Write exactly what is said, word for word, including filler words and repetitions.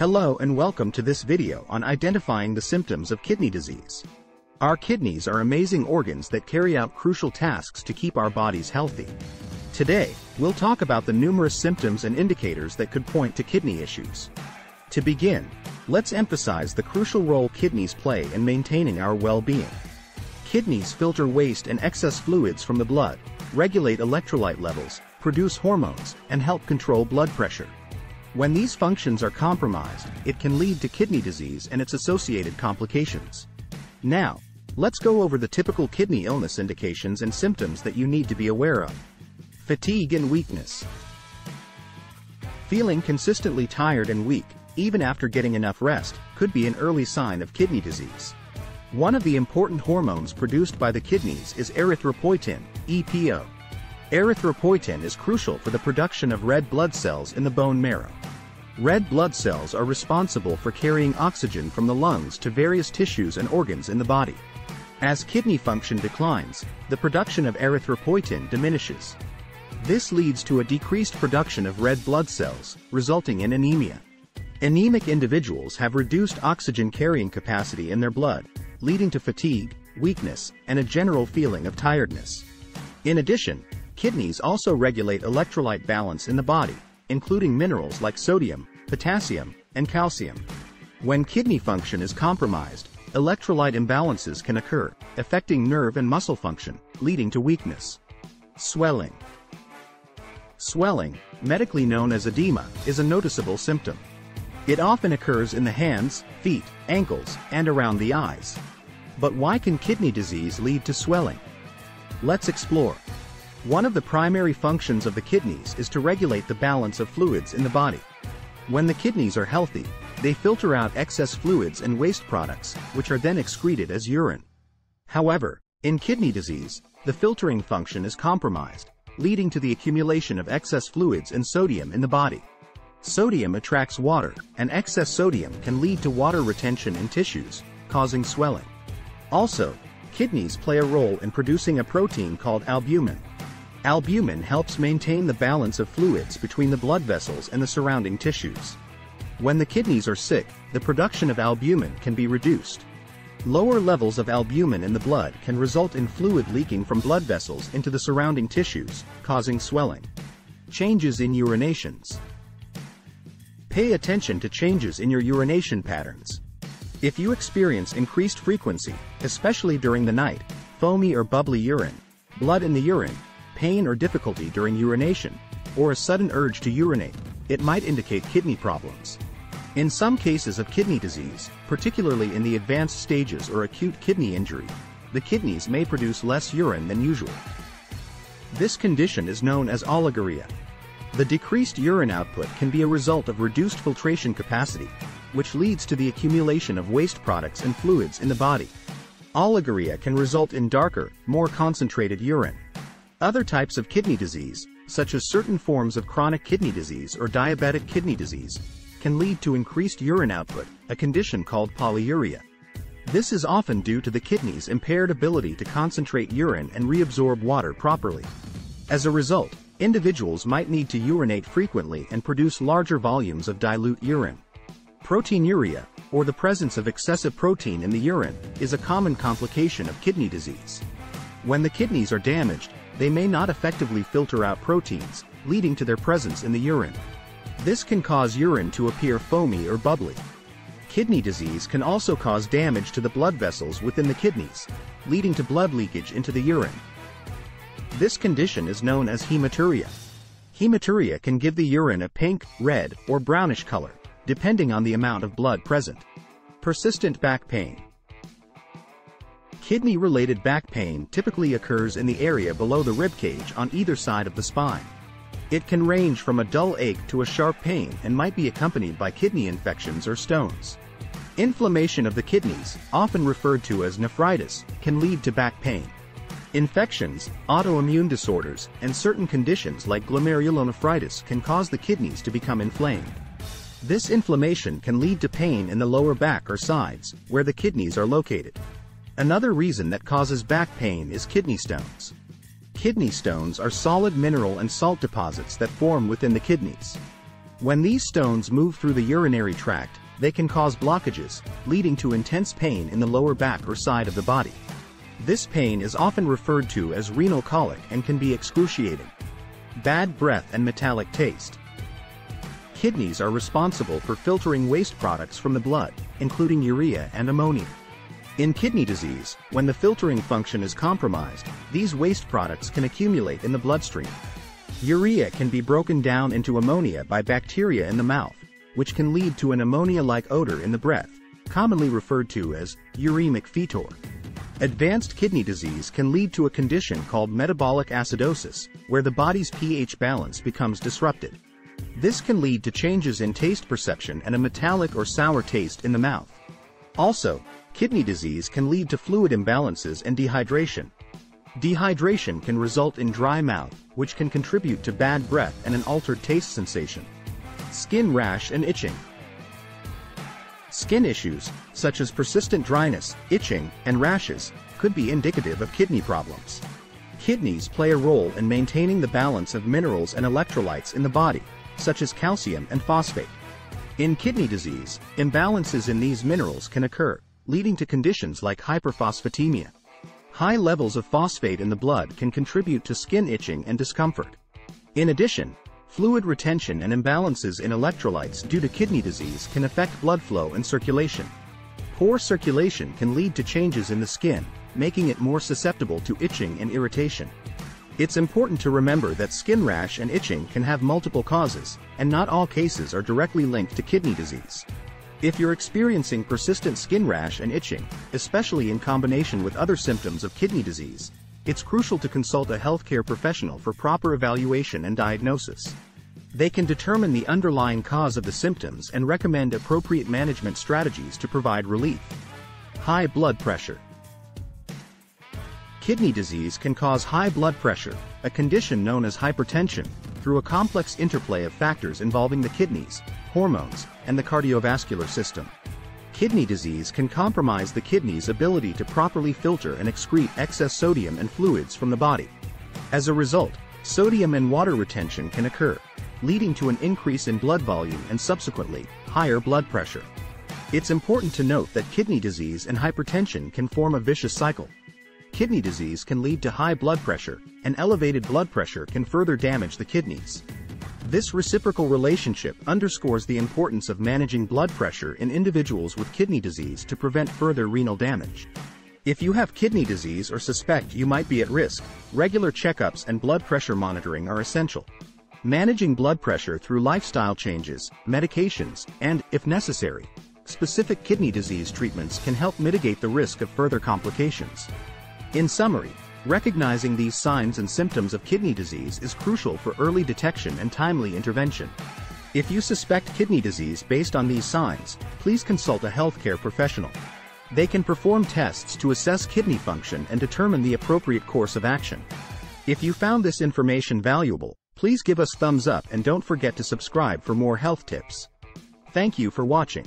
Hello and welcome to this video on identifying the symptoms of kidney disease. Our kidneys are amazing organs that carry out crucial tasks to keep our bodies healthy. Today, we'll talk about the numerous symptoms and indicators that could point to kidney issues. To begin, let's emphasize the crucial role kidneys play in maintaining our well-being. Kidneys filter waste and excess fluids from the blood, regulate electrolyte levels, produce hormones, and help control blood pressure. When these functions are compromised, it can lead to kidney disease and its associated complications. Now, let's go over the typical kidney illness indications and symptoms that you need to be aware of. Fatigue and weakness. Feeling consistently tired and weak, even after getting enough rest, could be an early sign of kidney disease. One of the important hormones produced by the kidneys is erythropoietin, E P O. Erythropoietin is crucial for the production of red blood cells in the bone marrow. Red blood cells are responsible for carrying oxygen from the lungs to various tissues and organs in the body. As kidney function declines, the production of erythropoietin diminishes. This leads to a decreased production of red blood cells, resulting in anemia. Anemic individuals have reduced oxygen carrying capacity in their blood, leading to fatigue, weakness, and a general feeling of tiredness. In addition, kidneys also regulate electrolyte balance in the body, including minerals like sodium, potassium, and calcium. When kidney function is compromised, electrolyte imbalances can occur, affecting nerve and muscle function, leading to weakness. Swelling. Swelling, medically known as edema, is a noticeable symptom. It often occurs in the hands, feet, ankles, and around the eyes. But why can kidney disease lead to swelling? Let's explore. One of the primary functions of the kidneys is to regulate the balance of fluids in the body. When the kidneys are healthy, they filter out excess fluids and waste products, which are then excreted as urine. However, in kidney disease, the filtering function is compromised, leading to the accumulation of excess fluids and sodium in the body. Sodium attracts water, and excess sodium can lead to water retention in tissues, causing swelling. Also, kidneys play a role in producing a protein called albumin. Albumin helps maintain the balance of fluids between the blood vessels and the surrounding tissues. When the kidneys are sick, the production of albumin can be reduced. Lower levels of albumin in the blood can result in fluid leaking from blood vessels into the surrounding tissues, causing swelling. Changes in urinations. Pay attention to changes in your urination patterns. If you experience increased frequency, especially during the night, foamy or bubbly urine, blood in the urine, pain or difficulty during urination, or a sudden urge to urinate, it might indicate kidney problems. In some cases of kidney disease, particularly in the advanced stages or acute kidney injury, the kidneys may produce less urine than usual. This condition is known as oliguria. The decreased urine output can be a result of reduced filtration capacity, which leads to the accumulation of waste products and fluids in the body. Oliguria can result in darker, more concentrated urine. Other types of kidney disease, such as certain forms of chronic kidney disease or diabetic kidney disease, can lead to increased urine output, a condition called polyuria. This is often due to the kidney's impaired ability to concentrate urine and reabsorb water properly. As a result, individuals might need to urinate frequently and produce larger volumes of dilute urine. Proteinuria, or the presence of excessive protein in the urine, is a common complication of kidney disease. When the kidneys are damaged, they may not effectively filter out proteins, leading to their presence in the urine. This can cause urine to appear foamy or bubbly. Kidney disease can also cause damage to the blood vessels within the kidneys, leading to blood leakage into the urine. This condition is known as hematuria. Hematuria can give the urine a pink, red, or brownish color, depending on the amount of blood present. Persistent back pain. Kidney-related back pain typically occurs in the area below the rib cage on either side of the spine. It can range from a dull ache to a sharp pain and might be accompanied by kidney infections or stones. Inflammation of the kidneys, often referred to as nephritis, can lead to back pain. Infections, autoimmune disorders, and certain conditions like glomerulonephritis can cause the kidneys to become inflamed. This inflammation can lead to pain in the lower back or sides, where the kidneys are located. Another reason that causes back pain is kidney stones. Kidney stones are solid mineral and salt deposits that form within the kidneys. When these stones move through the urinary tract, they can cause blockages, leading to intense pain in the lower back or side of the body. This pain is often referred to as renal colic and can be excruciating. Bad breath and metallic taste. Kidneys are responsible for filtering waste products from the blood, including urea and ammonia. In kidney disease, when the filtering function is compromised, these waste products can accumulate in the bloodstream. Urea can be broken down into ammonia by bacteria in the mouth, which can lead to an ammonia-like odor in the breath, commonly referred to as uremic fetor. Advanced kidney disease can lead to a condition called metabolic acidosis, where the body's pH balance becomes disrupted. This can lead to changes in taste perception and a metallic or sour taste in the mouth. Also, kidney disease can lead to fluid imbalances and dehydration. Dehydration can result in dry mouth, which can contribute to bad breath and an altered taste sensation. Skin rash and itching. Skin issues, such as persistent dryness, itching, and rashes, could be indicative of kidney problems. Kidneys play a role in maintaining the balance of minerals and electrolytes in the body, such as calcium and phosphate. In kidney disease, imbalances in these minerals can occur, leading to conditions like hyperphosphatemia. High levels of phosphate in the blood can contribute to skin itching and discomfort. In addition, fluid retention and imbalances in electrolytes due to kidney disease can affect blood flow and circulation. Poor circulation can lead to changes in the skin, making it more susceptible to itching and irritation. It's important to remember that skin rash and itching can have multiple causes, and not all cases are directly linked to kidney disease. If you're experiencing persistent skin rash and itching, especially in combination with other symptoms of kidney disease, it's crucial to consult a healthcare professional for proper evaluation and diagnosis. They can determine the underlying cause of the symptoms and recommend appropriate management strategies to provide relief. High blood pressure. Kidney disease can cause high blood pressure, a condition known as hypertension, through a complex interplay of factors involving the kidneys, hormones, and the cardiovascular system. Kidney disease can compromise the kidney's ability to properly filter and excrete excess sodium and fluids from the body. As a result, sodium and water retention can occur, leading to an increase in blood volume and subsequently, higher blood pressure. It's important to note that kidney disease and hypertension can form a vicious cycle. Kidney disease can lead to high blood pressure, and elevated blood pressure can further damage the kidneys. This reciprocal relationship underscores the importance of managing blood pressure in individuals with kidney disease to prevent further renal damage. If you have kidney disease or suspect you might be at risk, regular checkups and blood pressure monitoring are essential. Managing blood pressure through lifestyle changes, medications, and, if necessary, specific kidney disease treatments can help mitigate the risk of further complications. In summary, recognizing these signs and symptoms of kidney disease is crucial for early detection and timely intervention. If you suspect kidney disease based on these signs, please consult a healthcare professional. They can perform tests to assess kidney function and determine the appropriate course of action. If you found this information valuable, please give us thumbs up and don't forget to subscribe for more health tips. Thank you for watching.